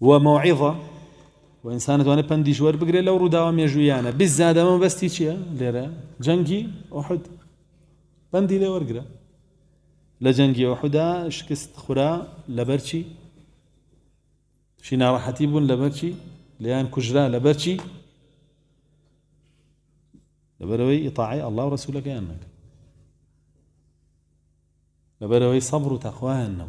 وموعظة وإنسانة وانا بنديش وربقري لو رداوام يجويانا بالزادة ما بستي شيئا ليرا جنجي أحد بندي لي ورقرا لجنجي أحدا شكست خرا لبرشي شينا راحتيب لبرشي ليان كجرا لبرشي لبروي إطاعي الله ورسولك أنك لبروي صبر وتقوى النوم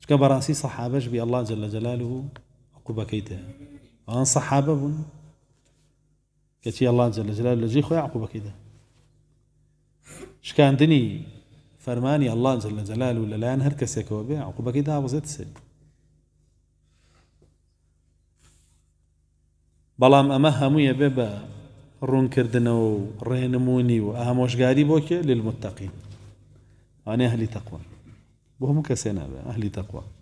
شكا براسي صحابش بي الله جل جلاله عقوبة كيته وان صحابة بن كتي الله جل جلاله لجي خويا عقوبة كيته شكا عندني فرماني الله جل جلاله للا ينهر كسيكو بي عقوبة كيته عبزيت سيد بلام اما هموية ببا رون كردنا و رينموني و اهموشقاري بوكي للمتقين انا اهلي تقوى بهم كسينا اهلي تقوى